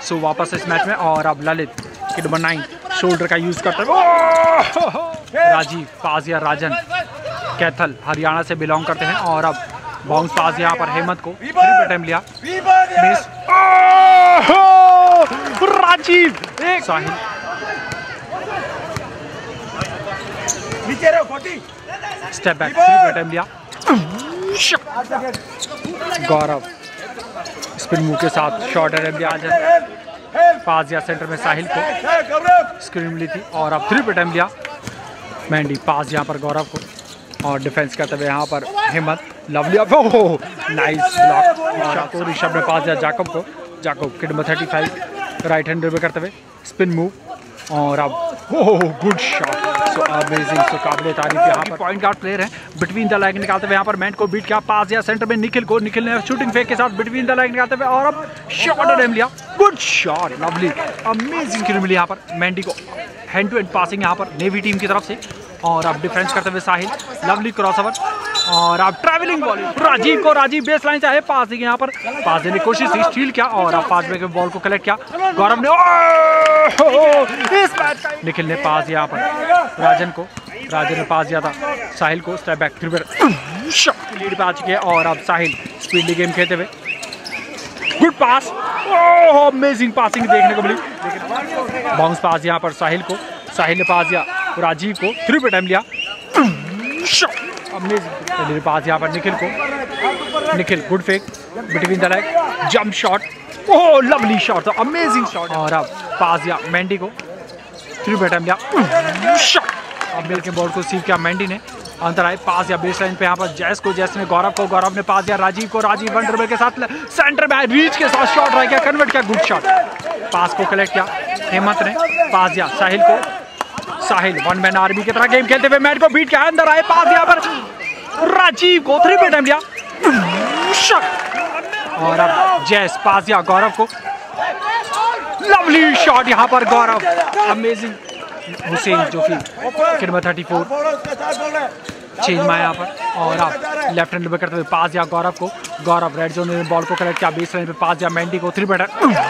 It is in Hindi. सो वापस इस मैच में और अब ललित कि नंबर 9 शोल्डर का यूज करते हैं। राजीव ताजिया राजन कैथल हरियाणा से बिलोंग करते हैं और अब बाउंस पास यहाँ पर हेमंत को अटैम्प्ट लिया मिस। राजीव एक साहिल स्टेप बैक अटैम्प्ट लिया। गौरव स्पिन मूव के साथ शॉट अटैम्प्ट लिया। राजन पाजिया सेंटर में साहिल को स्क्रीन मिली थी और अब थ्री पे टाइम लिया। मेहंडी पास यहाँ पर गौरव को और डिफेंस करते हुए यहाँ पर हिम्मत lovely. Oh nice block Rishabh ने पास दिया जाकब को। जाकब की नंबर 35 राइट हैंड ड्राइव करते हुए स्पिन मूव और अब oh good shot. So amazing, so काबिले तारीफ यहाँ पर पॉइंट गार्ड प्लेयर है। बिटवीन द लाइन निकालते हुए यहाँ पर मैंट को बीट किया। पाजिया सेंटर में निखिल को, निखिल ने शूटिंग फेक के साथ बिटवीन द लाइन निकालते हुए और अब शॉट अटैम्प्ट लिया। गुड शॉट लवली, अमेजिंग किल मिली यहाँ पर मेंडी को। हैंड टू हैंड पासिंग यहाँ पर नेवी टीम की तरफ से और अब डिफेंस करते हुए साहिल लवली क्रॉसओवर और अब ट्रैवलिंग बॉल राजीव को। राजीव बेस लाइन चाहे पास देंगे यहाँ पर, पास देने की कोशिश थी, स्टील किया और अब पास में बॉल को कलेक्ट किया गौरव ने। इस मैच निखिल ने पास दिया यहाँ पर राजन को, राजन ने पास दिया था साहिल को। स्टेप बैक थ्री लीड पे आ चुके हैं और अब साहिल स्पीडली गेम खेलते हुए good pass. Oh amazing passing देखने को मिली। बाउंस पास यहाँ पर साहिल को, साहिल ने पास दिया राजीव को, थ्री पे टाइम लिया। अमेजिंग पास यहाँ पर निखिल को, Nikhil good fake between the leg jump shot. Oh lovely shot, amazing shot और अब पास दिया मेंडी को, थ्री पे टाइम लिया। अमेल के बॉल को सीव किया मेंडी ने, अंतर आए। पास या बेस लाइन पे यहाँ पर जैस को, जैस ने गौरव को, गौरव ने पास या राजीव को, राजीव वनडरबल के साथ सेंटर में रीच के साथ शॉट रह गया, कन्वर्ट किया। गुड शॉट, पास को कलेक्ट किया हेमंत ने, पास या साहिल को। साहिल वन मैन आर्मी की तरह गेम खेलते हुए मैट को बीट किया। अंदर आए पास यहाँ पर राजीव को, थ्री पे टाइम लिया। और अब जैस पास या गौरव को, लवली शॉट यहाँ पर गौरव। अमेजिंग हुसैन जोफी किरमत 34 चेंज माया यहाँ पर और आप लेफ्ट हैंड में करते हुए पास या गौरव को। गौरव रेड जोन में बॉल को कलेक्ट किया, बेस लाइन पे पास या मेंडी को, थ्री बैटर